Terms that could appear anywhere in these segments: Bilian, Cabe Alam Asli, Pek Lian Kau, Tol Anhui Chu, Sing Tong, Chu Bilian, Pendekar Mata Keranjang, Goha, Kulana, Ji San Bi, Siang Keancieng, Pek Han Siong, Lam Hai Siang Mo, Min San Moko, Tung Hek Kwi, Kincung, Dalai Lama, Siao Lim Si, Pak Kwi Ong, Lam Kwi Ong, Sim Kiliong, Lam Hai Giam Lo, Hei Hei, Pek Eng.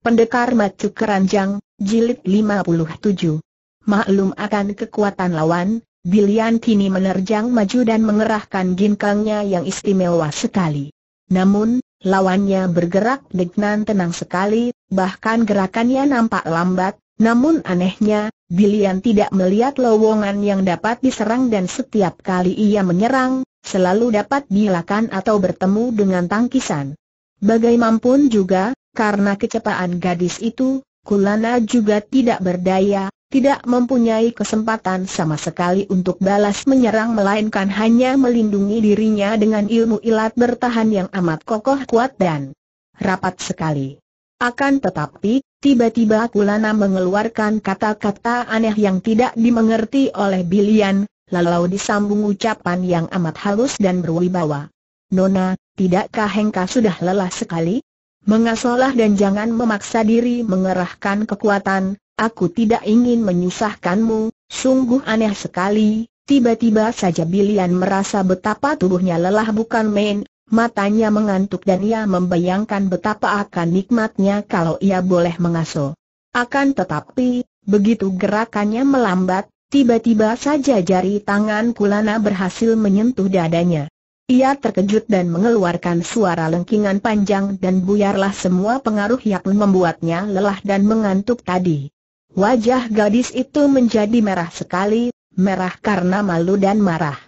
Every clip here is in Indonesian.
Pendekar Mata Keranjang, Jilid 57. Maklum akan kekuatan lawan, Bilian kini menerjang maju dan mengerahkan ginkangnya yang istimewa sekali. Namun, lawannya bergerak dengan tenang sekali, bahkan gerakannya nampak lambat, namun anehnya, Bilian tidak melihat lowongan yang dapat diserang dan setiap kali ia menyerang, selalu dapat dielakkan atau bertemu dengan tangkisan. Bagaimanapun juga, karena kecepatan gadis itu, Kulana juga tidak berdaya, tidak mempunyai kesempatan sama sekali untuk balas menyerang melainkan hanya melindungi dirinya dengan ilmu ilat bertahan yang amat kokoh kuat dan rapat sekali. Akan tetapi, tiba-tiba Kulana mengeluarkan kata-kata aneh yang tidak dimengerti oleh Bilian, lalu disambung ucapan yang amat halus dan berwibawa. "Nona, tidakkah Hengka sudah lelah sekali? Mengasolah dan jangan memaksa diri mengerahkan kekuatan, aku tidak ingin menyusahkanmu." Sungguh aneh sekali, tiba-tiba saja Bilian merasa betapa tubuhnya lelah bukan main, matanya mengantuk dan ia membayangkan betapa akan nikmatnya kalau ia boleh mengasuh. Akan tetapi, begitu gerakannya melambat, tiba-tiba saja jari tangan Kulana berhasil menyentuh dadanya. Ia terkejut dan mengeluarkan suara lengkingan panjang dan buyarlah semua pengaruh yang membuatnya lelah dan mengantuk tadi. Wajah gadis itu menjadi merah sekali, merah karena malu dan marah.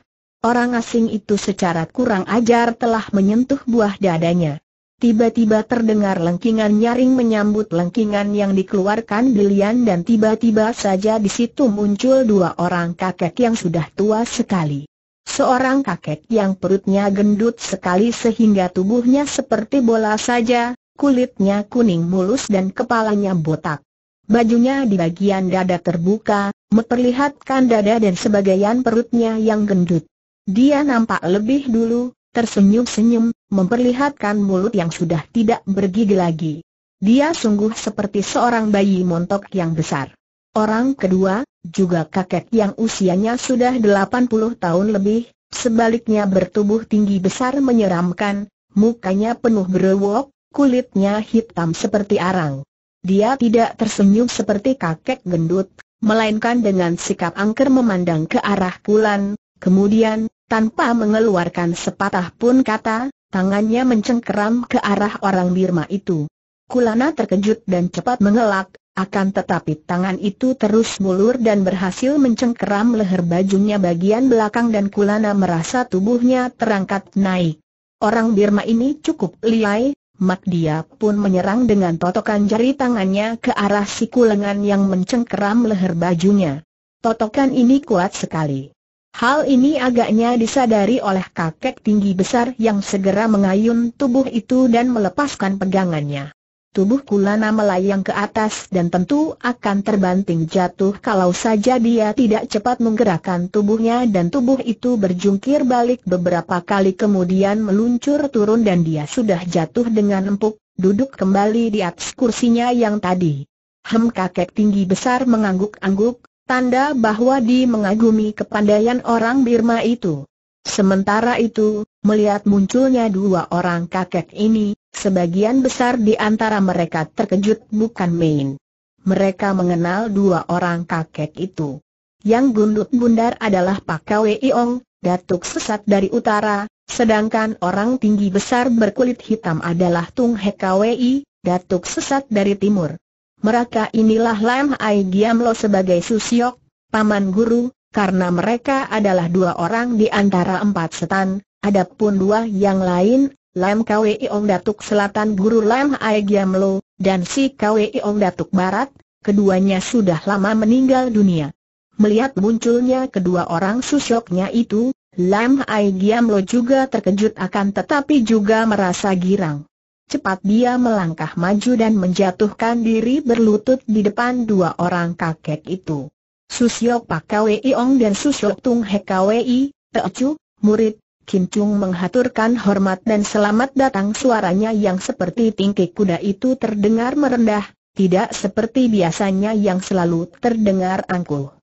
Orang asing itu secara kurang ajar telah menyentuh buah dadanya. Tiba-tiba terdengar lengkingan nyaring menyambut lengkingan yang dikeluarkan Bilian dan tiba-tiba saja di situ muncul dua orang kakek yang sudah tua sekali. Seorang kakek yang perutnya gendut sekali sehingga tubuhnya seperti bola saja, kulitnya kuning mulus dan kepalanya botak. Bajunya di bagian dada terbuka, memperlihatkan dada dan sebagian perutnya yang gendut. Dia nampak lebih dulu, tersenyum-senyum, memperlihatkan mulut yang sudah tidak bergigi lagi. Dia sungguh seperti seorang bayi montok yang besar. Orang kedua, juga kakek yang usianya sudah 80 tahun lebih, sebaliknya bertubuh tinggi besar menyeramkan, mukanya penuh berwok, kulitnya hitam seperti arang. Dia tidak tersenyum seperti kakek gendut, melainkan dengan sikap angker memandang ke arah Kulan, kemudian, tanpa mengeluarkan sepatah pun kata, tangannya mencengkeram ke arah orang Birma itu. Kulana terkejut dan cepat mengelak. Akan tetapi tangan itu terus mulur dan berhasil mencengkeram leher bajunya bagian belakang dan Kulana merasa tubuhnya terangkat naik. Orang Birma ini cukup liai, mak dia pun menyerang dengan totokan jari tangannya ke arah siku lengan yang mencengkeram leher bajunya. Totokan ini kuat sekali. Hal ini agaknya disadari oleh kakek tinggi besar yang segera mengayun tubuh itu dan melepaskan pegangannya. Tubuh Kulana melayang ke atas dan tentu akan terbanting jatuh kalau saja dia tidak cepat menggerakkan tubuhnya dan tubuh itu berjungkir balik beberapa kali kemudian meluncur turun dan dia sudah jatuh dengan empuk, duduk kembali di atas kursinya yang tadi. Kakek tinggi besar mengangguk-angguk, tanda bahwa dia mengagumi kepandaian orang Birma itu. Sementara itu, melihat munculnya dua orang kakek ini, sebagian besar di antara mereka terkejut bukan main. Mereka mengenal dua orang kakek itu. Yang gundul bundar adalah Pak Kwi Ong, datuk sesat dari utara, sedangkan orang tinggi besar berkulit hitam adalah Tung Hek Kwi, datuk sesat dari timur. Mereka inilah Lam Hai Giam Lo sebagai Susiok, paman guru, karena mereka adalah dua orang di antara empat setan. Adapun dua yang lain, Lam Kwi Ong datuk selatan guru Lam Hai Giam Lo, dan si Kwi Ong datuk barat, keduanya sudah lama meninggal dunia. Melihat munculnya kedua orang susioknya itu, Lam Hai Giam Lo juga terkejut akan tetapi juga merasa girang. Cepat dia melangkah maju dan menjatuhkan diri berlutut di depan dua orang kakek itu. Susiok Pak Kwi Ong dan Susiok Tung Hek Kwi, Teocu, murid Kincung menghaturkan hormat dan selamat datang. Suaranya yang seperti tingki kuda itu terdengar merendah, tidak seperti biasanya yang selalu terdengar angkuh.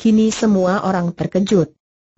Kini semua orang terkejut.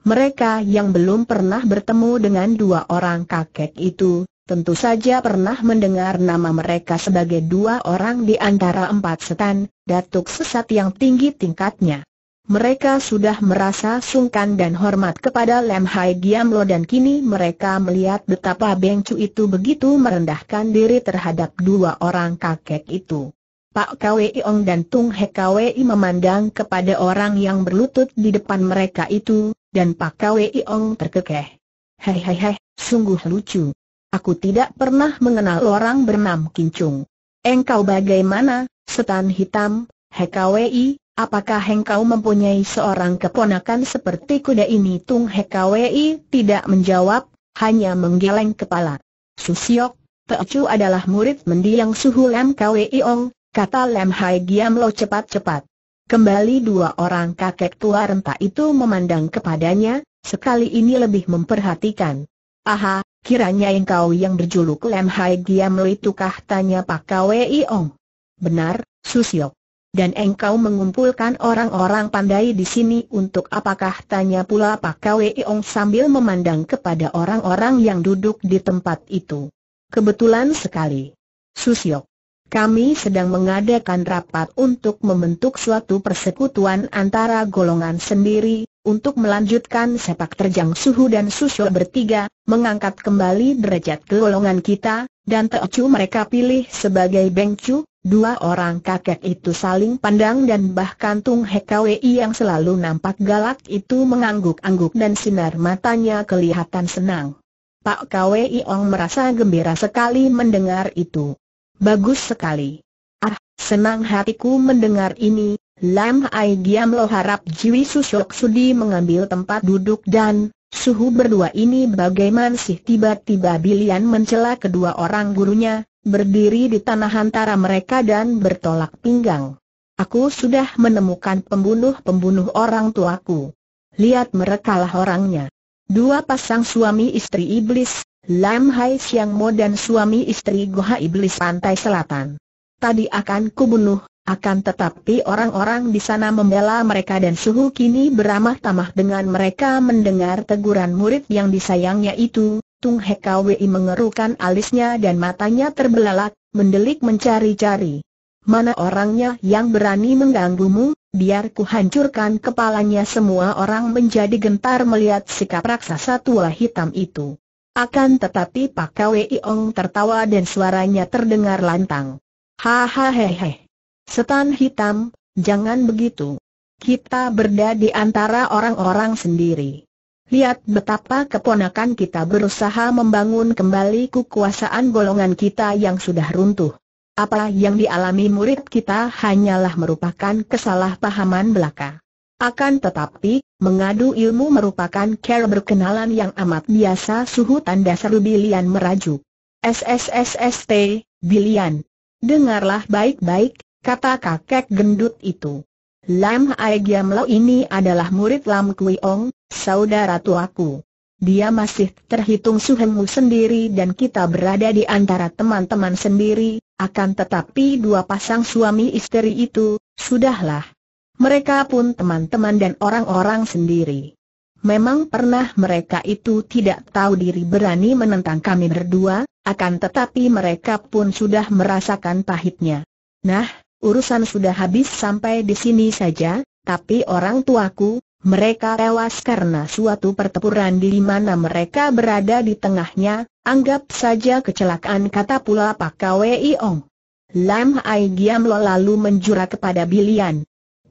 Mereka yang belum pernah bertemu dengan dua orang kakek itu, tentu saja pernah mendengar nama mereka sebagai dua orang di antara empat setan, datuk sesat yang tinggi tingkatnya. Mereka sudah merasa sungkan dan hormat kepada Lam Hai Giam Lo dan kini mereka melihat betapa Bengcu itu begitu merendahkan diri terhadap dua orang kakek itu. Pak Kwi Ong dan Tung Hek Kwi memandang kepada orang yang berlutut di depan mereka itu, dan Pak Kwi Ong terkekeh. Hei hei hei, sungguh lucu. Aku tidak pernah mengenal orang bernama Kincung. Engkau bagaimana, setan hitam, Hei Kwi? Apakah engkau mempunyai seorang keponakan seperti kuda ini? Tung Hek Kwi tidak menjawab, hanya menggeleng kepala. Susiok, Teocu adalah murid mendiang Suhu Lam Kwi Ong, kata Lam Hai Giam Lo cepat-cepat. Kembali dua orang kakek tua renta itu memandang kepadanya, sekali ini lebih memperhatikan. Aha, kiranya engkau yang berjuluk Lam Hai Giam Lo itukah? Tanya Pak Kwi Ong. Benar, Susiok. Dan engkau mengumpulkan orang-orang pandai di sini untuk apakah? Tanya pula Pak Kwi Ong sambil memandang kepada orang-orang yang duduk di tempat itu. Kebetulan sekali, Susiok. Kami sedang mengadakan rapat untuk membentuk suatu persekutuan antara golongan sendiri, untuk melanjutkan sepak terjang Suhu dan Susu bertiga, mengangkat kembali derajat golongan kita, dan Teocu mereka pilih sebagai Bengcu. Dua orang kakek itu saling pandang dan bahkan Tung Hek Kwi yang selalu nampak galak itu mengangguk-angguk dan sinar matanya kelihatan senang. Pak Kwi Ong merasa gembira sekali mendengar itu. Bagus sekali. Ah, senang hatiku mendengar ini. Lam Hai Giam Lo harap Jiwi Susok sudi mengambil tempat duduk dan Suhu berdua ini bagaimana sih? Tiba-tiba Bilian mencela kedua orang gurunya, berdiri di tanah antara mereka dan bertolak pinggang. Aku sudah menemukan pembunuh-pembunuh orang tuaku. Lihat merekalah orangnya. Dua pasang suami istri iblis, Lam Hai Siang Mo dan suami istri Goha iblis pantai selatan. Tadi akan kubunuh. Akan tetapi orang-orang di sana membela mereka dan Suhu kini beramah tamah dengan mereka. Mendengar teguran murid yang disayangnya itu, Tung Hek Kwi mengerukan alisnya dan matanya terbelalak, mendelik mencari-cari. Mana orangnya yang berani mengganggumu? Biar ku hancurkan kepalanya. Semua orang menjadi gentar melihat sikap raksasa tua hitam itu. Akan tetapi Pak Kwi Ong tertawa dan suaranya terdengar lantang. Hahaha hehehe. Setan hitam, jangan begitu. Kita berada di antara orang-orang sendiri. Lihat betapa keponakan kita berusaha membangun kembali kekuasaan golongan kita yang sudah runtuh. Apa yang dialami murid kita hanyalah merupakan kesalahpahaman belaka. Akan tetapi, mengadu ilmu merupakan cara berkenalan yang amat biasa. Suhu tanda seru Bilian merajuk. SSSST, Bilian. Dengarlah baik-baik, kata kakek gendut itu. Lam Hai Giam Lo ini adalah murid Lam Kwi Ong, saudara tuaku. Dia masih terhitung suhengmu sendiri dan kita berada di antara teman-teman sendiri. Akan tetapi dua pasang suami istri itu, sudahlah. Mereka pun teman-teman dan orang-orang sendiri. Memang pernah mereka itu tidak tahu diri berani menentang kami berdua, akan tetapi mereka pun sudah merasakan pahitnya. Nah, urusan sudah habis sampai di sini saja, tapi orang tuaku, mereka tewas karena suatu pertempuran di mana mereka berada di tengahnya. Anggap saja kecelakaan, kata pula Pak Kwi Ong. Lam Hai Giam Lo lalu menjura kepada Bilian.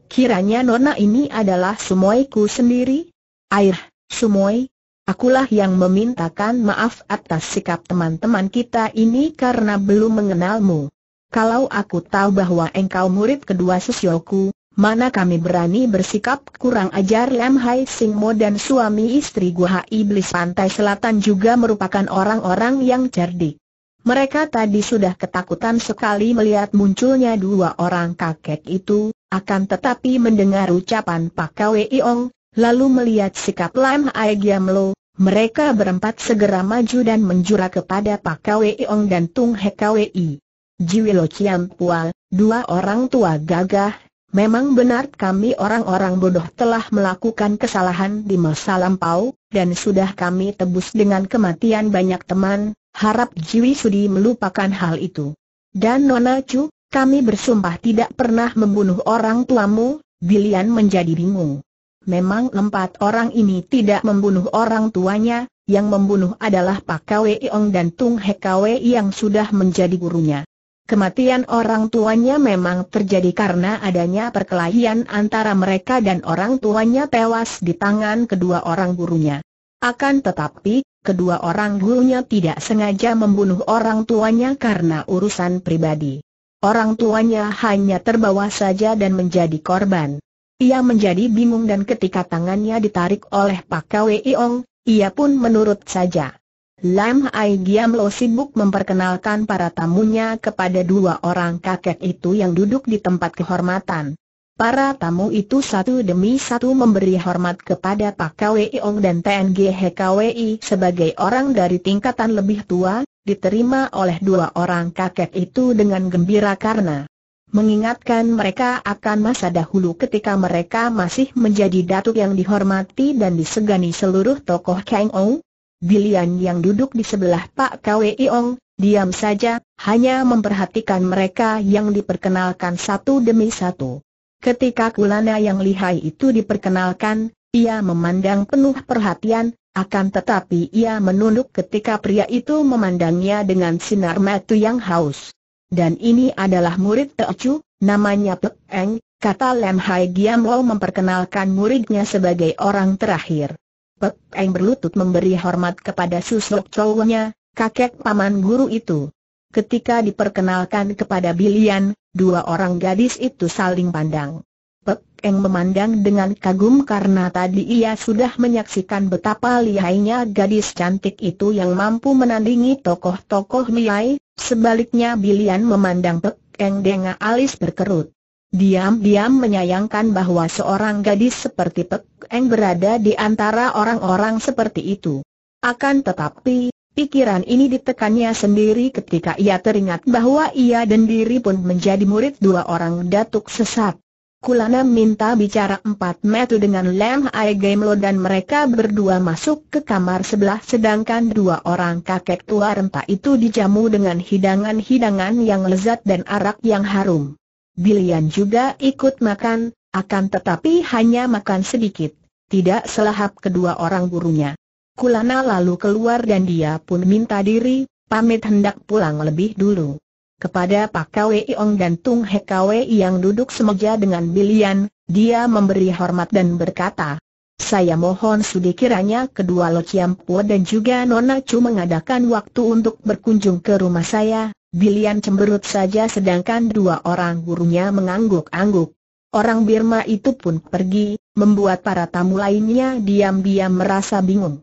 Kiranya nona ini adalah sumoiku sendiri? Air, sumoi, akulah yang memintakan maaf atas sikap teman-teman kita ini karena belum mengenalmu. Kalau aku tahu bahwa engkau murid kedua Susioku, mana kami berani bersikap kurang ajar. Lam Hai Siang Mo dan suami istri Goha iblis pantai selatan juga merupakan orang-orang yang cerdik. Mereka tadi sudah ketakutan sekali melihat munculnya dua orang kakek itu, akan tetapi mendengar ucapan Pak Kwi Ong, lalu melihat sikap Lam Hai Giam Lo, mereka berempat segera maju dan menjura kepada Pak Kwi Ong dan Tung Hek Kwi. Jiwi Lo Ciam Pual, dua orang tua gagah, Memang benar kami orang-orang bodoh telah melakukan kesalahan di masa lampau, dan sudah kami tebus dengan kematian banyak teman, harap Jiwi Sudi melupakan hal itu. Dan Nona Chu, kami bersumpah tidak pernah membunuh orang tuamu. Bilian menjadi bingung. Memang empat orang ini tidak membunuh orang tuanya, yang membunuh adalah Pak Kwi Ong dan Tung Hek Kwi yang sudah menjadi gurunya. Kematian orang tuanya memang terjadi karena adanya perkelahian antara mereka dan orang tuanya tewas di tangan kedua orang gurunya. Akan tetapi, kedua orang gurunya tidak sengaja membunuh orang tuanya karena urusan pribadi. Orang tuanya hanya terbawa saja dan menjadi korban. Ia menjadi bingung dan ketika tangannya ditarik oleh Pak Kwi Ong, ia pun menurut saja. Lam Hai Giam Lo sibuk memperkenalkan para tamunya kepada dua orang kakek itu yang duduk di tempat kehormatan. Para tamu itu satu demi satu memberi hormat kepada Pak Kwi Ong dan TNG HKWI sebagai orang dari tingkatan lebih tua, diterima oleh dua orang kakek itu dengan gembira karena mengingatkan mereka akan masa dahulu ketika mereka masih menjadi datuk yang dihormati dan disegani seluruh tokoh Kangou. Bilian yang duduk di sebelah Pak Kwi Ong, diam saja, hanya memperhatikan mereka yang diperkenalkan satu demi satu. Ketika Kulana yang lihai itu diperkenalkan, ia memandang penuh perhatian, akan tetapi ia menunduk ketika pria itu memandangnya dengan sinar mata yang haus. Dan ini adalah murid Teocu, namanya Pek Eng, kata Lam Hai Giam Lo memperkenalkan muridnya sebagai orang terakhir. Pek Eng berlutut memberi hormat kepada susuk cowoknya, kakek paman guru itu. Ketika diperkenalkan kepada Bilian, dua orang gadis itu saling pandang. Pek Eng memandang dengan kagum karena tadi ia sudah menyaksikan betapa lihainya gadis cantik itu yang mampu menandingi tokoh-tokoh lihai. Sebaliknya Bilian memandang Pek Eng dengan alis berkerut. Diam-diam menyayangkan bahwa seorang gadis seperti Pek Eng berada di antara orang-orang seperti itu. Akan tetapi, pikiran ini ditekannya sendiri ketika ia teringat bahwa ia dan diri pun menjadi murid dua orang datuk sesat. Kulana minta bicara 4 metu dengan Lam Hai Giam Lo dan mereka berdua masuk ke kamar sebelah sedangkan dua orang kakek tua renta itu dijamu dengan hidangan-hidangan yang lezat dan arak yang harum. Bilian juga ikut makan, akan tetapi hanya makan sedikit, tidak selahap kedua orang gurunya. Kulana lalu keluar dan dia pun minta diri, pamit hendak pulang lebih dulu. Kepada Pak Kwi Ong dan Tung Hek Kwi yang duduk semeja dengan Bilian, dia memberi hormat dan berkata, "Saya mohon sudi kiranya kedua Lo Ciam Po dan juga Nona Chu mengadakan waktu untuk berkunjung ke rumah saya." Bilian cemberut saja sedangkan dua orang gurunya mengangguk-angguk. Orang Birma itu pun pergi, membuat para tamu lainnya diam-diam merasa bingung.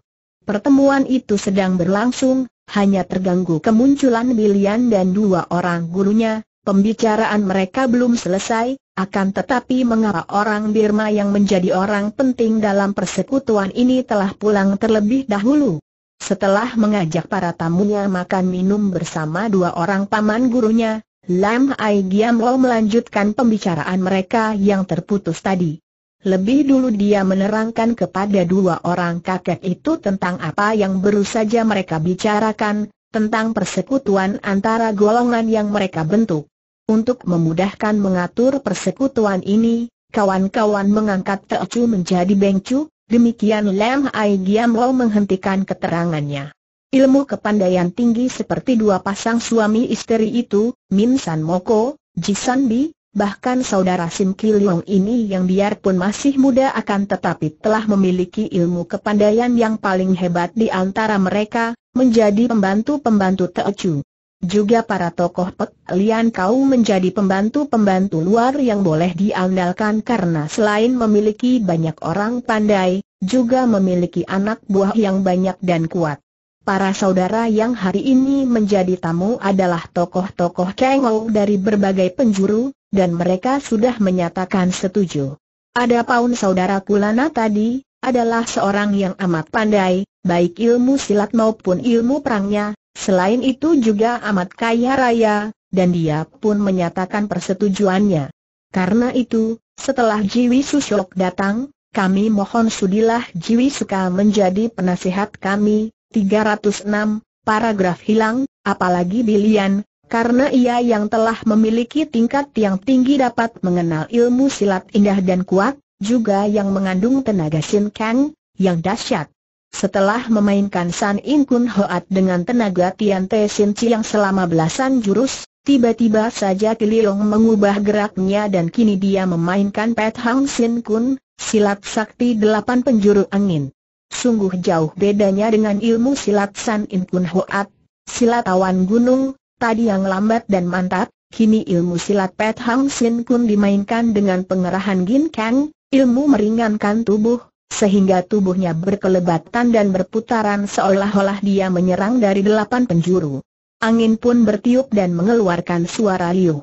Pertemuan itu sedang berlangsung, hanya terganggu kemunculan Bilian dan dua orang gurunya. Pembicaraan mereka belum selesai, akan tetapi mengapa orang Birma yang menjadi orang penting dalam persekutuan ini telah pulang terlebih dahulu? Setelah mengajak para tamunya makan minum bersama dua orang paman gurunya, Lam Hai Giam Lo melanjutkan pembicaraan mereka yang terputus tadi. Lebih dulu dia menerangkan kepada dua orang kakek itu tentang apa yang baru saja mereka bicarakan, tentang persekutuan antara golongan yang mereka bentuk. Untuk memudahkan mengatur persekutuan ini, kawan-kawan mengangkat Teocu menjadi Bengcu. Demikian Lam Hai Giam Lo menghentikan keterangannya. Ilmu kepandaian tinggi seperti dua pasang suami istri itu, Min San Moko, Ji San Bi, bahkan saudara Sim Kiliong ini yang biarpun masih muda akan tetapi telah memiliki ilmu kepandaian yang paling hebat di antara mereka, menjadi pembantu-pembantu Teocu. Juga para tokoh Pek Lian Kau menjadi pembantu-pembantu luar yang boleh diandalkan karena selain memiliki banyak orang pandai, juga memiliki anak buah yang banyak dan kuat. Para saudara yang hari ini menjadi tamu adalah tokoh-tokoh Kangou dari berbagai penjuru, dan mereka sudah menyatakan setuju. Adapun saudara Kulana tadi, adalah seorang yang amat pandai, baik ilmu silat maupun ilmu perangnya. Selain itu juga amat kaya raya, dan dia pun menyatakan persetujuannya. Karena itu, setelah Jiwi Susyok datang, kami mohon sudilah Jiwi Suka menjadi penasihat kami. 306, paragraf hilang, apalagi Bilian, karena ia yang telah memiliki tingkat yang tinggi dapat mengenal ilmu silat indah dan kuat, juga yang mengandung tenaga Sin Kang, yang dahsyat. Setelah memainkan San In Kun Hoat dengan tenaga Tian Te Sin Chi yang selama belasan jurus, tiba-tiba saja Kiliong mengubah geraknya dan kini dia memainkan Pet Hang Sin Kun, silat sakti 8 penjuru angin. Sungguh jauh bedanya dengan ilmu silat San In Kun Hoat, silat awan gunung, tadi yang lambat dan mantap, kini ilmu silat Pet Hang Sin Kun dimainkan dengan pengerahan Gin Kang, ilmu meringankan tubuh, sehingga tubuhnya berkelebatan dan berputaran seolah-olah dia menyerang dari 8 penjuru. Angin pun bertiup dan mengeluarkan suara liuh.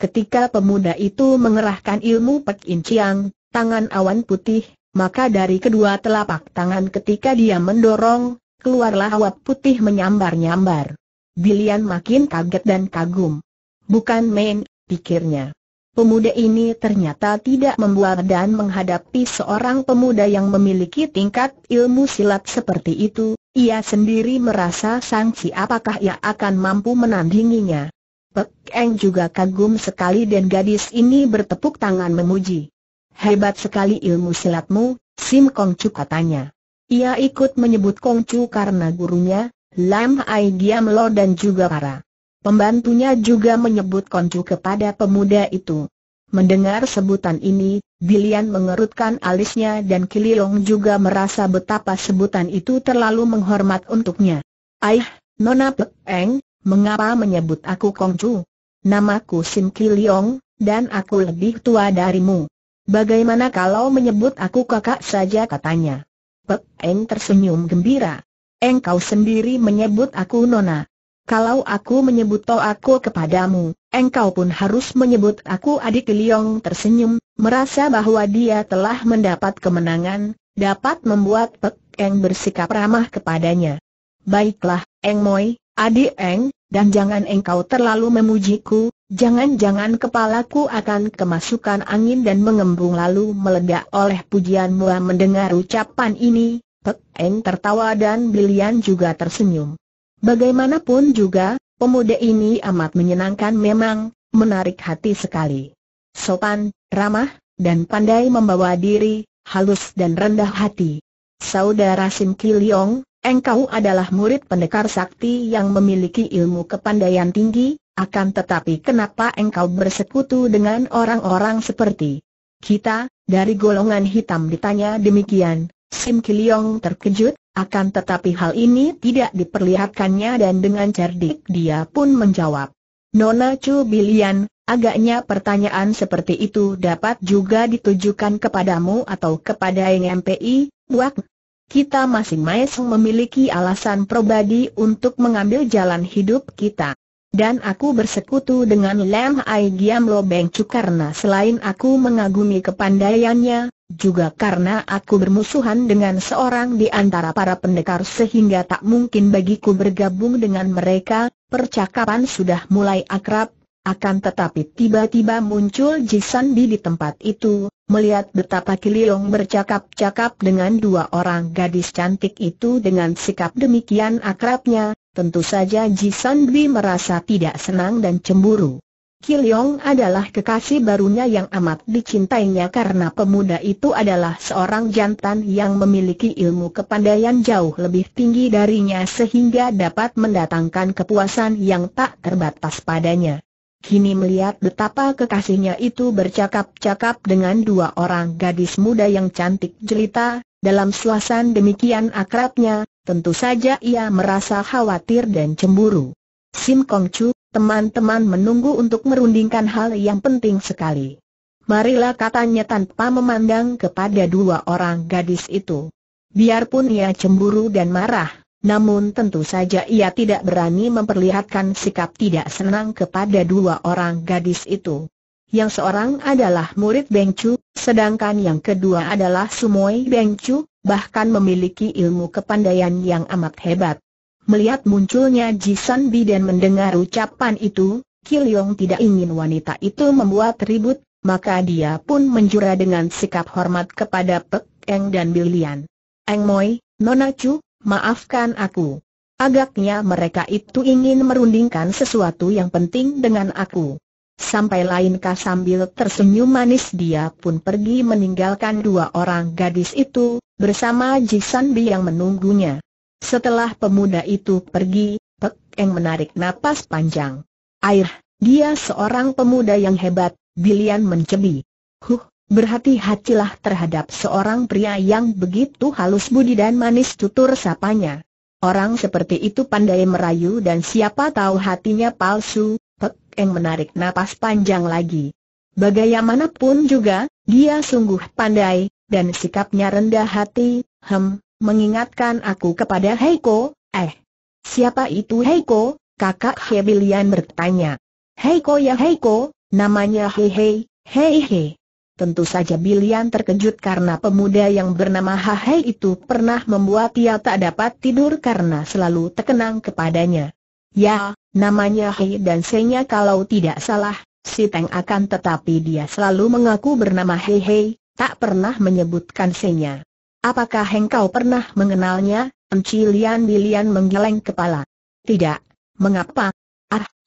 Ketika pemuda itu mengerahkan ilmu Pek Inciang, tangan awan putih, maka dari kedua telapak tangan ketika dia mendorong, keluarlah uap putih menyambar-nyambar. Bilian makin kaget dan kagum. Bukan main, pikirnya. Pemuda ini ternyata tidak membual dan menghadapi seorang pemuda yang memiliki tingkat ilmu silat seperti itu. Ia sendiri merasa sangsi apakah ia akan mampu menandinginya. Pek Eng juga kagum sekali dan gadis ini bertepuk tangan memuji. Hebat sekali ilmu silatmu, Sim Kongcu, katanya. Ia ikut menyebut Kongcu karena gurunya, Lam Hai Giam Lo, dan juga para pembantunya juga menyebut Kongcu kepada pemuda itu. Mendengar sebutan ini, Bilian mengerutkan alisnya dan Kiliong juga merasa betapa sebutan itu terlalu menghormat untuknya. Aih, Nona Pek Eng, mengapa menyebut aku Kongcu? Namaku Sim Kiliong, dan aku lebih tua darimu. Bagaimana kalau menyebut aku kakak saja, katanya. Pek Eng tersenyum gembira. Engkau sendiri menyebut aku Nona. Kalau aku menyebut toh aku kepadamu, engkau pun harus menyebut aku adik. Kiliong tersenyum, merasa bahwa dia telah mendapat kemenangan, dapat membuat Pek Eng bersikap ramah kepadanya. Baiklah, Eng Moi, adik Eng, dan jangan engkau terlalu memujiku, jangan-jangan kepalaku akan kemasukan angin dan mengembung lalu meledak oleh pujianmu. Mendengar ucapan ini, Pek Eng tertawa dan Bilian juga tersenyum. Bagaimanapun juga, pemuda ini amat menyenangkan, memang menarik hati sekali. Sopan, ramah, dan pandai membawa diri, halus dan rendah hati. Saudara Sim Kiliong, engkau adalah murid pendekar sakti yang memiliki ilmu kepandaian tinggi, akan tetapi kenapa engkau bersekutu dengan orang-orang seperti kita, dari golongan hitam, ditanya demikian. Sim Kiliong terkejut, akan tetapi hal ini tidak diperlihatkannya dan dengan cerdik dia pun menjawab. Nona Chu Bilian, agaknya pertanyaan seperti itu dapat juga ditujukan kepadamu atau kepada yang MPI, buat kita masing-masing memiliki alasan pribadi untuk mengambil jalan hidup kita. Dan aku bersekutu dengan Lam Hai Giam Lo Bengcu karena selain aku mengagumi kepandaiannya, juga karena aku bermusuhan dengan seorang di antara para pendekar sehingga tak mungkin bagiku bergabung dengan mereka. Percakapan sudah mulai akrab, akan tetapi tiba-tiba muncul Ji San Bi di tempat itu. Melihat betapa Kiliong bercakap-cakap dengan dua orang gadis cantik itu dengan sikap demikian akrabnya, tentu saja Ji San Bi merasa tidak senang dan cemburu. Kiliong adalah kekasih barunya yang amat dicintainya karena pemuda itu adalah seorang jantan yang memiliki ilmu kepandaian jauh lebih tinggi darinya sehingga dapat mendatangkan kepuasan yang tak terbatas padanya. Kini melihat betapa kekasihnya itu bercakap-cakap dengan dua orang gadis muda yang cantik jelita, dalam suasana demikian akrabnya, tentu saja ia merasa khawatir dan cemburu. Sim Kongcu, teman-teman menunggu untuk merundingkan hal yang penting sekali. Marilah, katanya tanpa memandang kepada dua orang gadis itu. Biarpun ia cemburu dan marah, namun tentu saja ia tidak berani memperlihatkan sikap tidak senang kepada dua orang gadis itu. Yang seorang adalah murid Bengcu, sedangkan yang kedua adalah Sumoi Bengcu, bahkan memiliki ilmu kepandaian yang amat hebat. Melihat munculnya Ji San Bi dan mendengar ucapan itu, Kiliong tidak ingin wanita itu membuat ribut, maka dia pun menjura dengan sikap hormat kepada Pek Eng dan Bilian. "Eng Moi, Nona Chu, maafkan aku. Agaknya mereka itu ingin merundingkan sesuatu yang penting dengan aku." Sampai lainkah? Sambil tersenyum manis dia pun pergi meninggalkan dua orang gadis itu, bersama Ji San Bi yang menunggunya. Setelah pemuda itu pergi, Pek Eng menarik napas panjang. "Air, dia seorang pemuda yang hebat," Bilian mencebi. Berhati-hatilah terhadap seorang pria yang begitu halus budi dan manis," tutur sapanya. "Orang seperti itu pandai merayu dan siapa tahu hatinya palsu." Pek Eng menarik napas panjang lagi. Bagaimanapun juga, dia sungguh pandai, dan sikapnya rendah hati. Mengingatkan aku kepada Heiko." Siapa itu Heiko?" kakak He Bilian bertanya. "Heiko ya Heiko, namanya Hei Hei, Hei Hei." Tentu saja Bilian terkejut karena pemuda yang bernama Hei itu pernah membuat ia tak dapat tidur karena selalu terkenang kepadanya. "Ya, namanya Hei dan Senya kalau tidak salah," si Teng, akan tetapi dia selalu mengaku bernama Hei Hei, tak pernah menyebutkan Senya. "Apakah engkau pernah mengenalnya, Encilian?" Bilian menggeleng kepala. "Tidak, mengapa?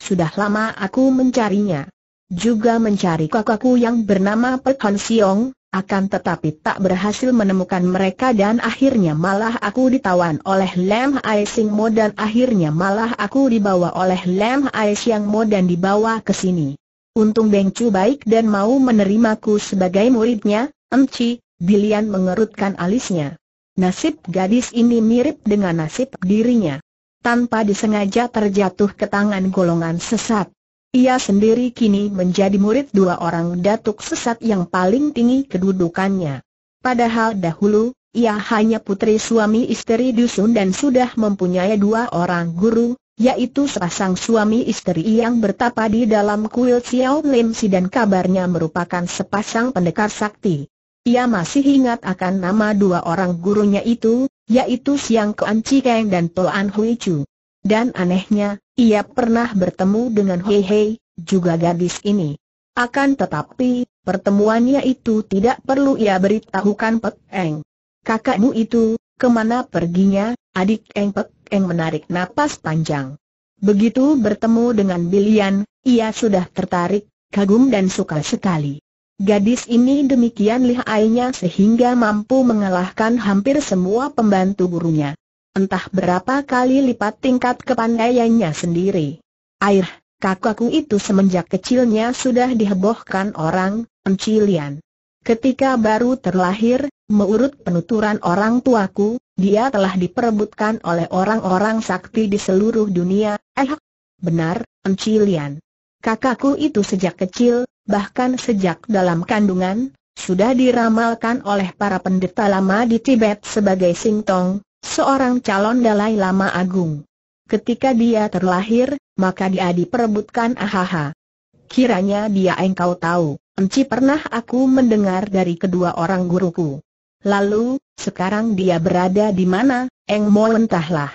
Sudah lama aku mencarinya. Juga mencari kakakku yang bernama Pek Han Siong, akan tetapi tak berhasil menemukan mereka dan akhirnya malah aku ditawan oleh Lam Hai Siang Mo dan akhirnya malah aku dibawa oleh Lam Hai Siang Mo dan dibawa ke sini. Untung Beng Cu baik dan mau menerimaku sebagai muridnya, Enci." Bilian mengerutkan alisnya. Nasib gadis ini mirip dengan nasib dirinya. Tanpa disengaja terjatuh ke tangan golongan sesat. Ia sendiri kini menjadi murid dua orang datuk sesat yang paling tinggi kedudukannya. Padahal dahulu, ia hanya putri suami istri dusun dan sudah mempunyai dua orang guru, yaitu sepasang suami istri yang bertapa di dalam kuil Siao Lim Si dan kabarnya merupakan sepasang pendekar sakti. Ia masih ingat akan nama dua orang gurunya itu, yaitu Siang Keancieng dan Tol Anhui Chu. Dan anehnya, ia pernah bertemu dengan Hei Hei, juga gadis ini. Akan tetapi, pertemuannya itu tidak perlu ia beritahukan Pek Eng. "Kakakmu itu, kemana perginya, adik Eng?" Pek Eng menarik napas panjang. Begitu bertemu dengan Bilian, ia sudah tertarik, kagum dan suka sekali. Gadis ini demikian lihainya sehingga mampu mengalahkan hampir semua pembantu gurunya. Entah berapa kali lipat tingkat kepandaiannya sendiri. "Air, kakakku itu semenjak kecilnya sudah dihebohkan orang, Encilian. Ketika baru terlahir, menurut penuturan orang tuaku, dia telah diperebutkan oleh orang-orang sakti di seluruh dunia." "Benar, Encilian. Kakakku itu sejak kecil, bahkan sejak dalam kandungan, sudah diramalkan oleh para pendeta lama di Tibet sebagai Sing Tong, seorang calon Dalai Lama Agung. Ketika dia terlahir, maka dia diperebutkan." "Kiranya dia engkau tahu, Enci, pernah aku mendengar dari kedua orang guruku. Lalu, sekarang dia berada di mana, Eng Mo?" "Entahlah.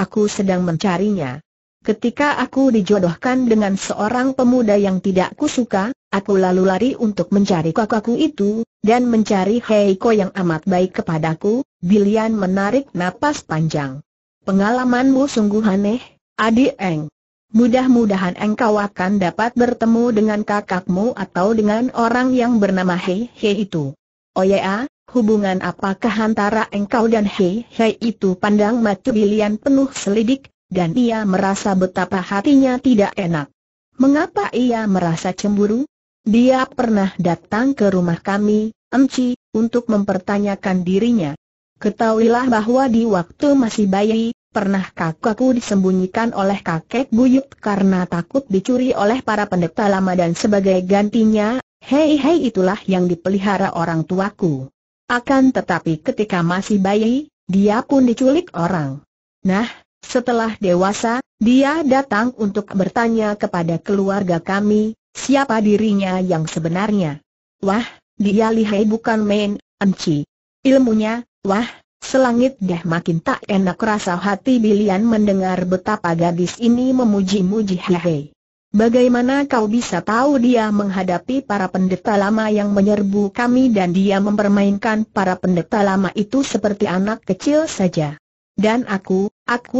Aku sedang mencarinya. Ketika aku dijodohkan dengan seorang pemuda yang tidak kusuka, aku lalu lari untuk mencari kakakku itu, dan mencari Heiko yang amat baik kepadaku." Bilian menarik napas panjang. "Pengalamanmu sungguh aneh, adik Eng. Mudah-mudahan engkau akan dapat bertemu dengan kakakmu atau dengan orang yang bernama Hei Hei itu." Hubungan apakah antara engkau dan Hei Hei itu?" Pandang mata Bilian penuh selidik. Dan ia merasa betapa hatinya tidak enak. Mengapa ia merasa cemburu? "Dia pernah datang ke rumah kami, Enci, untuk mempertanyakan dirinya. Ketahuilah bahwa di waktu masih bayi, pernah kakakku disembunyikan oleh kakek buyut karena takut dicuri oleh para pendeta lama dan sebagai gantinya, Hei Hei itulah yang dipelihara orang tuaku. Akan tetapi ketika masih bayi, dia pun diculik orang. Nah, setelah dewasa, dia datang untuk bertanya kepada keluarga kami, siapa dirinya yang sebenarnya." "Wah, dia lihai bukan main, Enci. Ilmunya, wah, selangit deh." Makin tak enak rasa hati Bilian mendengar betapa gadis ini memuji-muji Hei Hei. Bagaimana kau bisa tahu dia menghadapi para pendeta lama yang menyerbu kami dan dia mempermainkan para pendeta lama itu seperti anak kecil saja? Dan aku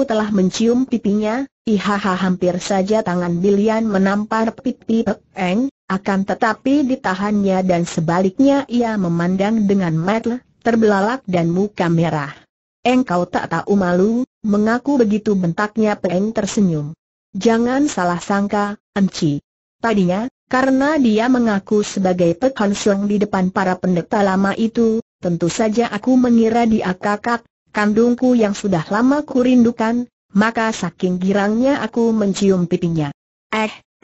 telah mencium pipinya, ihaha. Hampir saja tangan Bilian menampar pipi Pek Eng, akan tetapi ditahannya dan sebaliknya ia memandang dengan mata terbelalak dan muka merah. Engkau tak tahu malu, mengaku begitu, bentaknya. Pek Eng tersenyum. Jangan salah sangka, Enci. Tadinya, karena dia mengaku sebagai Pek Han Siong di depan para pendeta lama itu, tentu saja aku mengira dia kakak kandungku yang sudah lama kurindukan, maka saking girangnya aku mencium pipinya.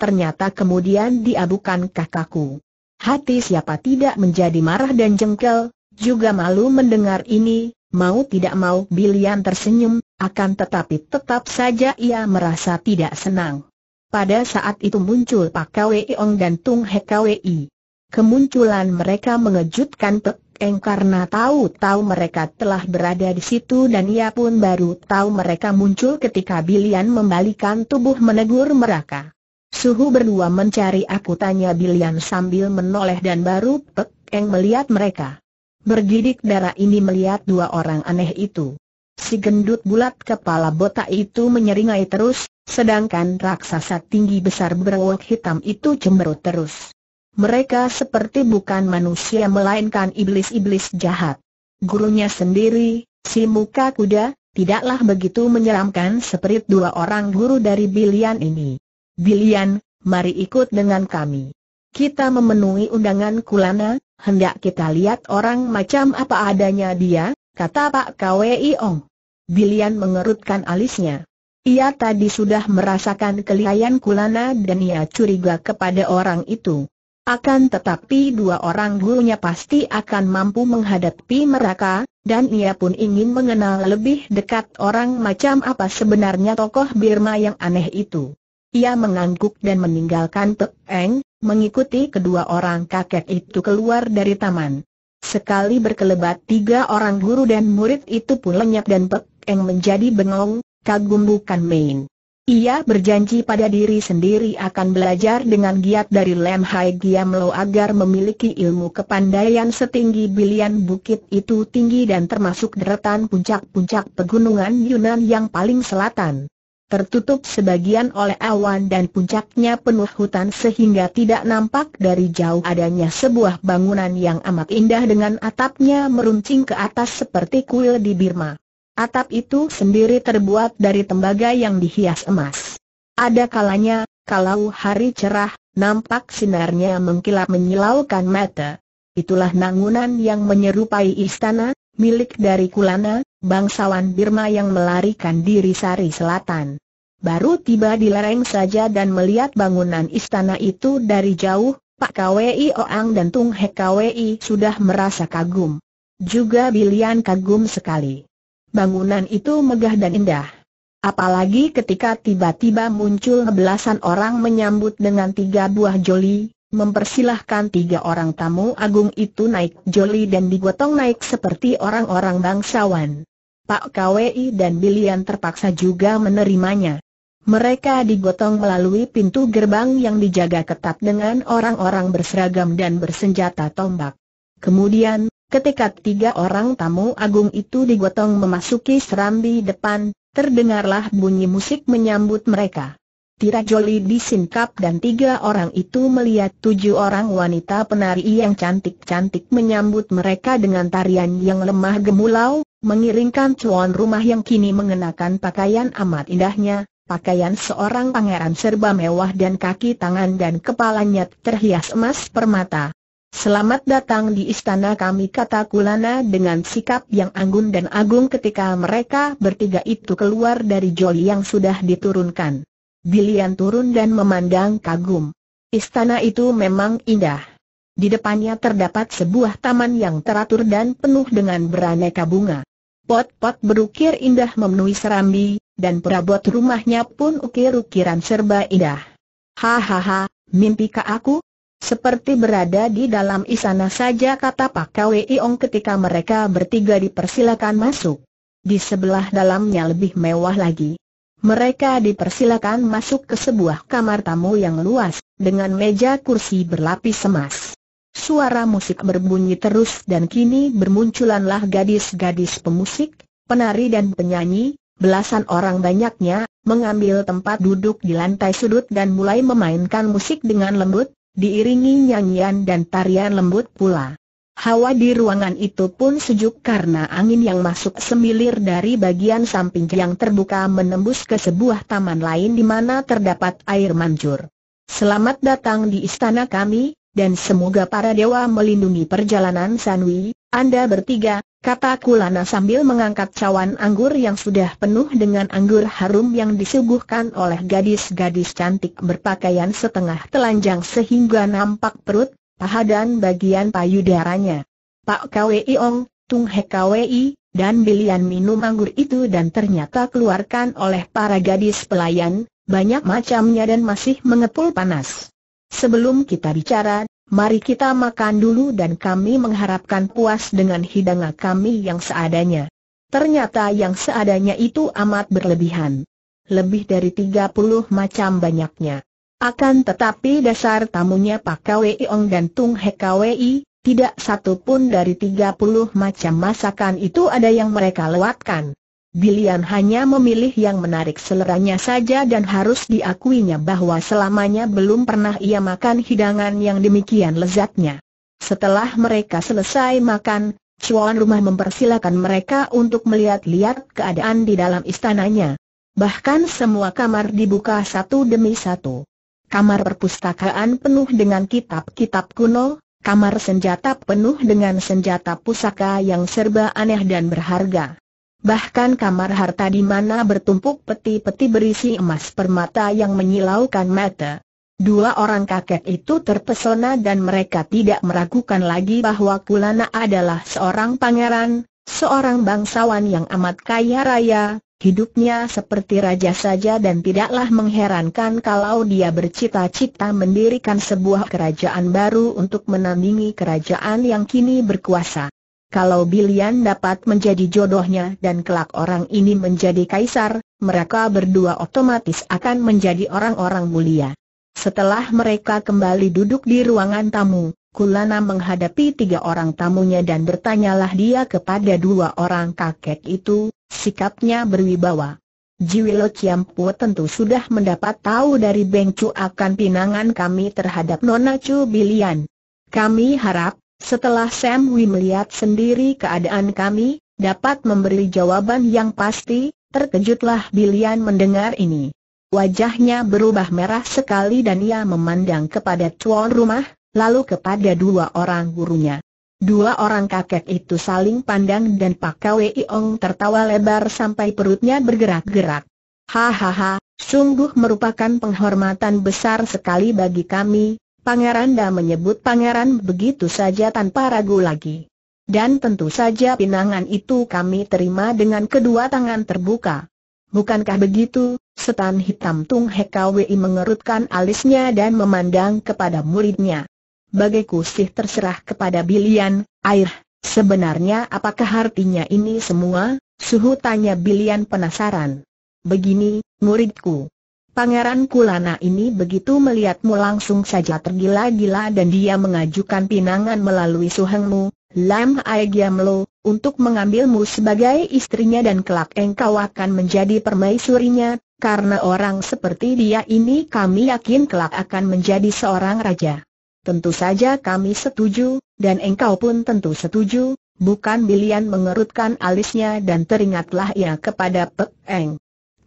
Ternyata kemudian dia bukan kakakku. Hati siapa tidak menjadi marah dan jengkel, juga malu mendengar ini. Mau tidak mau Bilian tersenyum, akan tetapi tetap saja ia merasa tidak senang. Pada saat itu muncul Pak Kwi Ong dan Tung Hek Kwi. Kemunculan mereka mengejutkan Pek Eng karena tahu-tahu mereka telah berada di situ dan ia pun baru tahu mereka muncul ketika Bilian membalikkan tubuh menegur mereka. Suhu berdua mencari aku, tanya Bilian sambil menoleh, dan baru Pek Eng melihat mereka. Bergidik darah ini melihat dua orang aneh itu. Si gendut bulat kepala botak itu menyeringai terus, sedangkan raksasa tinggi besar berwak hitam itu cemberut terus. Mereka seperti bukan manusia melainkan iblis-iblis jahat. Gurunya sendiri, si muka kuda, tidaklah begitu menyeramkan seperti dua orang guru dari Bilian ini. Bilian, mari ikut dengan kami. Kita memenuhi undangan Kulana. Hendak kita lihat orang macam apa adanya dia, kata Pak Kwi Ong. Bilian mengerutkan alisnya. Ia tadi sudah merasakan kelihayan Kulana dan ia curiga kepada orang itu. Akan tetapi dua orang gurunya pasti akan mampu menghadapi mereka, dan ia pun ingin mengenal lebih dekat orang macam apa sebenarnya tokoh Birma yang aneh itu. Ia mengangguk dan meninggalkan Pek Eng, mengikuti kedua orang kakek itu keluar dari taman. Sekali berkelebat, tiga orang guru dan murid itu pun lenyap dan Pek Eng menjadi bengong, kagum bukan main. Ia berjanji pada diri sendiri akan belajar dengan giat dari Lam Hai Giam Lo agar memiliki ilmu kepandaian setinggi Bilian. Bukit itu tinggi dan termasuk deretan puncak-puncak pegunungan Yunan yang paling selatan. Tertutup sebagian oleh awan dan puncaknya penuh hutan sehingga tidak nampak dari jauh adanya sebuah bangunan yang amat indah dengan atapnya meruncing ke atas seperti kuil di Birma. Atap itu sendiri terbuat dari tembaga yang dihias emas. Ada kalanya, kalau hari cerah, nampak sinarnya mengkilap menyilaukan mata. Itulah bangunan yang menyerupai istana, milik dari Kulana, bangsawan Birma yang melarikan diri Sari Selatan. Baru tiba di lereng saja dan melihat bangunan istana itu dari jauh, Pak Kwi Ong dan Tung Hek Kwi sudah merasa kagum. Juga Bilian kagum sekali. Bangunan itu megah dan indah. Apalagi ketika tiba-tiba muncul belasan orang menyambut dengan tiga buah joli, mempersilahkan tiga orang tamu agung itu naik joli dan digotong naik seperti orang-orang bangsawan. Pak Kwi dan Bilian terpaksa juga menerimanya. Mereka digotong melalui pintu gerbang yang dijaga ketat dengan orang-orang berseragam dan bersenjata tombak. Kemudian, ketika tiga orang tamu agung itu digotong memasuki serambi depan, terdengarlah bunyi musik menyambut mereka. Tira joli disingkap dan tiga orang itu melihat tujuh orang wanita penari yang cantik-cantik menyambut mereka dengan tarian yang lemah gemulau, mengiringkan tuan rumah yang kini mengenakan pakaian amat indahnya, pakaian seorang pangeran serba mewah dan kaki tangan dan kepalanya terhias emas permata. Selamat datang di istana kami, kata Kulana dengan sikap yang anggun dan agung ketika mereka bertiga itu keluar dari joli yang sudah diturunkan. Bilian turun dan memandang kagum. Istana itu memang indah. Di depannya terdapat sebuah taman yang teratur dan penuh dengan beraneka bunga. Pot-pot berukir indah memenuhi serambi, dan perabot rumahnya pun ukir-ukiran serba indah. Hahaha, mimpi aku? Seperti berada di dalam istana saja, kata Pak Kwi Ong ketika mereka bertiga dipersilakan masuk. Di sebelah dalamnya lebih mewah lagi. Mereka dipersilakan masuk ke sebuah kamar tamu yang luas, dengan meja kursi berlapis emas. Suara musik berbunyi terus dan kini bermunculanlah gadis-gadis pemusik, penari dan penyanyi, belasan orang banyaknya, mengambil tempat duduk di lantai sudut dan mulai memainkan musik dengan lembut, diiringi nyanyian dan tarian lembut pula. Hawa di ruangan itu pun sejuk karena angin yang masuk semilir dari bagian samping yang terbuka menembus ke sebuah taman lain di mana terdapat air mancur. Selamat datang di istana kami, dan semoga para dewa melindungi perjalanan Sanwi, Anda bertiga, kata Kulana sambil mengangkat cawan anggur yang sudah penuh dengan anggur harum yang disuguhkan oleh gadis-gadis cantik berpakaian setengah telanjang sehingga nampak perut, paha dan bagian payudaranya. Pak Kwi Ong, Tung Hek Kwi, dan Bilian minum anggur itu dan ternyata keluarkan oleh para gadis pelayan, banyak macamnya dan masih mengepul panas. Sebelum kita bicara, mari kita makan dulu dan kami mengharapkan puas dengan hidangan kami yang seadanya. Ternyata yang seadanya itu amat berlebihan. Lebih dari 30 macam banyaknya. Akan tetapi dasar tamunya Pak Kwi Ong dan Tung Hek Kwi, tidak satu pun dari 30 macam masakan itu ada yang mereka lewatkan. Bilian hanya memilih yang menarik seleranya saja dan harus diakuinya bahwa selamanya belum pernah ia makan hidangan yang demikian lezatnya. Setelah mereka selesai makan, tuan rumah mempersilakan mereka untuk melihat-lihat keadaan di dalam istananya. Bahkan semua kamar dibuka satu demi satu. Kamar perpustakaan penuh dengan kitab-kitab kuno, kamar senjata penuh dengan senjata pusaka yang serba aneh dan berharga. Bahkan kamar harta di mana bertumpuk peti-peti berisi emas permata yang menyilaukan mata. Dua orang kakek itu terpesona dan mereka tidak meragukan lagi bahwa Kulana adalah seorang pangeran, seorang bangsawan yang amat kaya raya. Hidupnya seperti raja saja dan tidaklah mengherankan kalau dia bercita-cita mendirikan sebuah kerajaan baru untuk menandingi kerajaan yang kini berkuasa. Kalau Bilian dapat menjadi jodohnya dan kelak orang ini menjadi kaisar, mereka berdua otomatis akan menjadi orang-orang mulia. Setelah mereka kembali duduk di ruangan tamu, Kulana menghadapi tiga orang tamunya dan bertanyalah dia kepada dua orang kakek itu. Sikapnya berwibawa. Jiwilo Ciampu tentu sudah mendapat tahu dari Beng Cu akan pinangan kami terhadap Nona Cu Bilian. Kami harap, setelah Sam Wi melihat sendiri keadaan kami, dapat memberi jawaban yang pasti. Terkejutlah Bilian mendengar ini. Wajahnya berubah merah sekali dan ia memandang kepada tuan rumah, lalu kepada dua orang gurunya. Dua orang kakek itu saling pandang dan Pak Kwi Ong tertawa lebar sampai perutnya bergerak-gerak. Hahaha, sungguh merupakan penghormatan besar sekali bagi kami, Pangeran Da menyebut Pangeran begitu saja tanpa ragu lagi. Dan tentu saja pinangan itu kami terima dengan kedua tangan terbuka. Bukankah begitu? Setan hitam Tung Hek Kwi mengerutkan alisnya dan memandang kepada muridnya. Bagiku sih terserah kepada Bilian. Air, sebenarnya apakah artinya ini semua? Suhu tanya Bilian penasaran. Begini, muridku. Pangeran Kulana ini begitu melihatmu langsung saja tergila-gila dan dia mengajukan pinangan melalui suhengmu, Lam Hai Giam Lo, untuk mengambilmu sebagai istrinya dan kelak engkau akan menjadi permaisurinya. Karena orang seperti dia ini kami yakin kelak akan menjadi seorang raja. Tentu saja kami setuju, dan engkau pun tentu setuju, bukan? Bilian mengerutkan alisnya dan teringatlah ia kepada Pek Eng.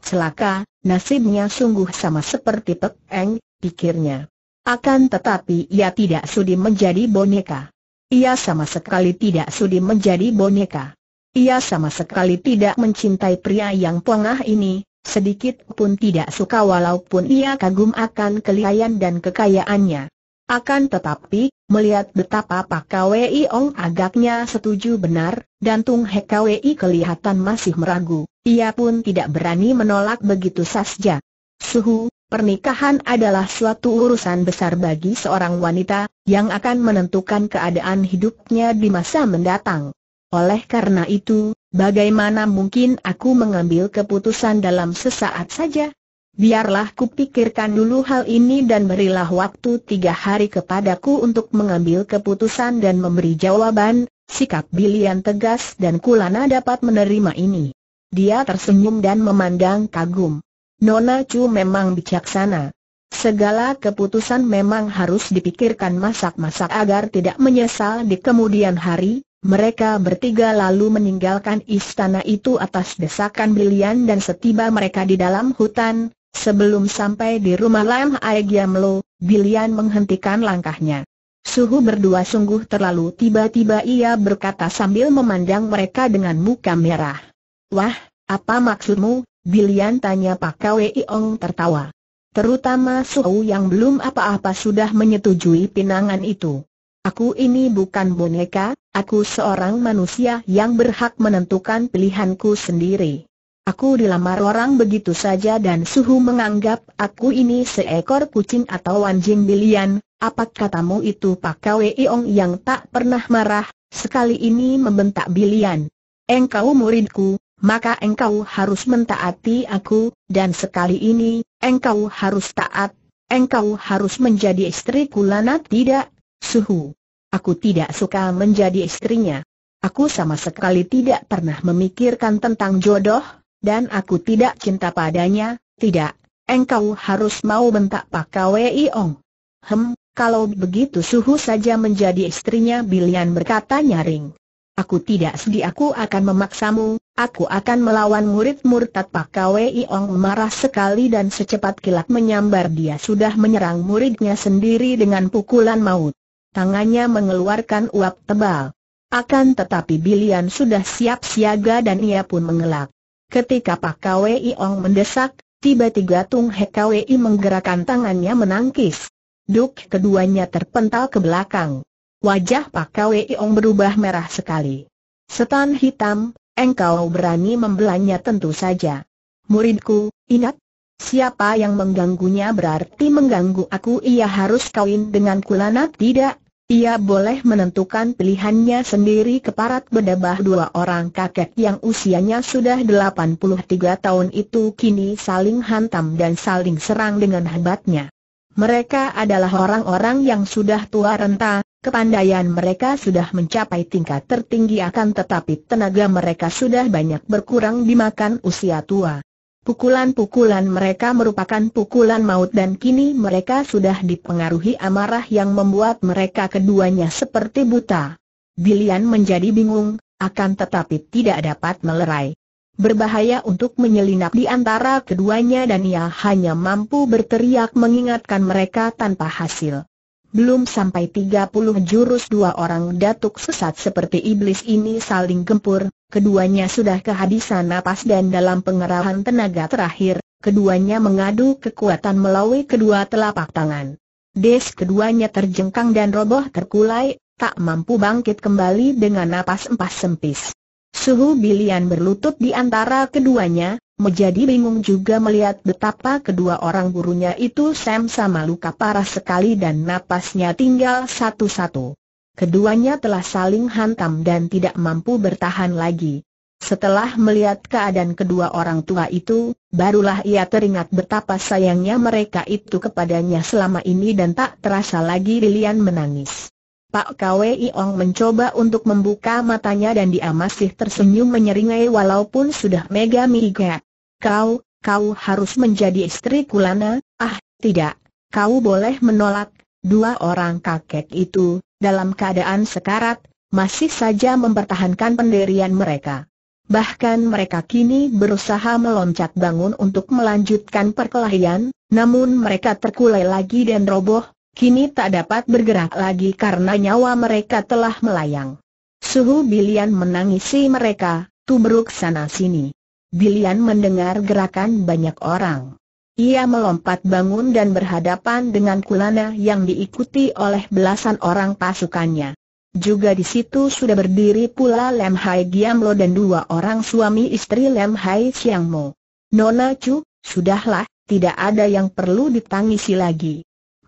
Celaka, nasibnya sungguh sama seperti Pek Eng, pikirnya. Akan tetapi ia tidak sudi menjadi boneka. Ia sama sekali tidak sudi menjadi boneka. Ia sama sekali tidak mencintai pria yang pongah ini, sedikit pun tidak suka walaupun ia kagum akan kelihayan dan kekayaannya. Akan tetapi, melihat betapa Pak Kwi Ong agaknya setuju benar, dan Tung Hek Kwi kelihatan masih meragu, ia pun tidak berani menolak begitu saja. Suhu, pernikahan adalah suatu urusan besar bagi seorang wanita, yang akan menentukan keadaan hidupnya di masa mendatang. Oleh karena itu, bagaimana mungkin aku mengambil keputusan dalam sesaat saja? Biarlah kupikirkan dulu hal ini dan berilah waktu 3 hari kepadaku untuk mengambil keputusan dan memberi jawaban. Sikap Bilian tegas dan Kulana dapat menerima ini. Dia tersenyum dan memandang kagum. Nona Chu memang bijaksana. Segala keputusan memang harus dipikirkan masak-masak agar tidak menyesal di kemudian hari. Mereka bertiga lalu meninggalkan istana itu atas desakan Bilian, dan setiba mereka di dalam hutan, sebelum sampai di rumah Lam Hai Giam Lo, Bilian menghentikan langkahnya. Suhu berdua sungguh terlalu tiba-tiba, ia berkata sambil memandang mereka dengan muka merah. Wah, apa maksudmu? Bilian tanya Pak Kwi Ong tertawa. Terutama Suhu yang belum apa-apa sudah menyetujui pinangan itu. Aku ini bukan boneka, aku seorang manusia yang berhak menentukan pilihanku sendiri. Aku dilamar orang begitu saja dan Suhu menganggap aku ini seekor kucing atau anjing. Bilian, apa katamu itu? Pak Kwi Ong yang tak pernah marah, sekali ini membentak Bilian. Engkau muridku, maka engkau harus mentaati aku, dan sekali ini, engkau harus taat, engkau harus menjadi istri Kulana. Tidak, Suhu, aku tidak suka menjadi istrinya. Aku sama sekali tidak pernah memikirkan tentang jodoh, dan aku tidak cinta padanya. Tidak, engkau harus mau, bentak Pak Kwi Ong. Kalau begitu Suhu saja menjadi istrinya, Bilian berkata nyaring. Aku tidak sedih, aku akan memaksamu, aku akan melawan murid murtad. Pak Kwi Ong marah sekali dan secepat kilat menyambar, dia sudah menyerang muridnya sendiri dengan pukulan maut. Tangannya mengeluarkan uap tebal. Akan tetapi Bilian sudah siap siaga dan ia pun mengelak. Ketika Pak Kwi Ong mendesak, tiba-tiba Tung Hek Kwi menggerakkan tangannya menangkis. Duk, keduanya terpental ke belakang. Wajah Pak Kwi Ong berubah merah sekali. Setan hitam, engkau berani membelanya? Tentu saja. Muridku, ingat. Siapa yang mengganggunya berarti mengganggu aku. Ia harus kawin dengan Kulana. Tidak, ia boleh menentukan pilihannya sendiri. Keparat berdebah dua orang kakek yang usianya sudah 83 tahun itu kini saling hantam dan saling serang dengan hebatnya. Mereka adalah orang-orang yang sudah tua renta, kepandaian mereka sudah mencapai tingkat tertinggi, akan tetapi tenaga mereka sudah banyak berkurang dimakan usia tua. Pukulan-pukulan mereka merupakan pukulan maut dan kini mereka sudah dipengaruhi amarah yang membuat mereka keduanya seperti buta. Bilian menjadi bingung, akan tetapi tidak dapat melerai. Berbahaya untuk menyelinap di antara keduanya dan ia hanya mampu berteriak mengingatkan mereka tanpa hasil. Belum sampai 30 jurus dua orang datuk sesat seperti iblis ini saling gempur. Keduanya sudah kehabisan napas dan dalam pengerahan tenaga terakhir, keduanya mengadu kekuatan melalui kedua telapak tangan. Des, keduanya terjengkang dan roboh terkulai, tak mampu bangkit kembali dengan napas empas sempit. Suhu Bilian berlutut di antara keduanya, menjadi bingung juga melihat betapa kedua orang gurunya itu sama-sama luka parah sekali dan napasnya tinggal satu-satu. Keduanya telah saling hantam dan tidak mampu bertahan lagi. Setelah melihat keadaan kedua orang tua itu, barulah ia teringat betapa sayangnya mereka itu kepadanya selama ini dan tak terasa lagi Bilian menangis. Pak Kwi Ong mencoba untuk membuka matanya dan dia masih tersenyum menyeringai walaupun sudah mega-mega. Kau harus menjadi istri Kulana. Ah, tidak, kau boleh menolak. Dua orang kakek itu, dalam keadaan sekarat, masih saja mempertahankan pendirian mereka. Bahkan mereka kini berusaha meloncat bangun untuk melanjutkan perkelahian, namun mereka terkulai lagi dan roboh, kini tak dapat bergerak lagi karena nyawa mereka telah melayang. Suhu Bilian menangisi mereka, tubruk sana-sini. Bilian mendengar gerakan banyak orang. Ia melompat bangun dan berhadapan dengan Kulana yang diikuti oleh belasan orang pasukannya. Juga di situ sudah berdiri pula Lam Hai Giam Lo dan dua orang suami istri Lam Hai Siang Mo. Nona Chu, sudahlah, tidak ada yang perlu ditangisi lagi.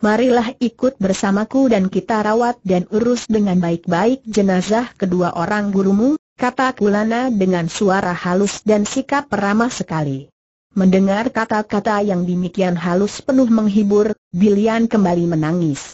Marilah ikut bersamaku dan kita rawat dan urus dengan baik-baik jenazah kedua orang gurumu, kata Kulana dengan suara halus dan sikap ramah sekali. Mendengar kata-kata yang demikian halus penuh menghibur, Bilian kembali menangis.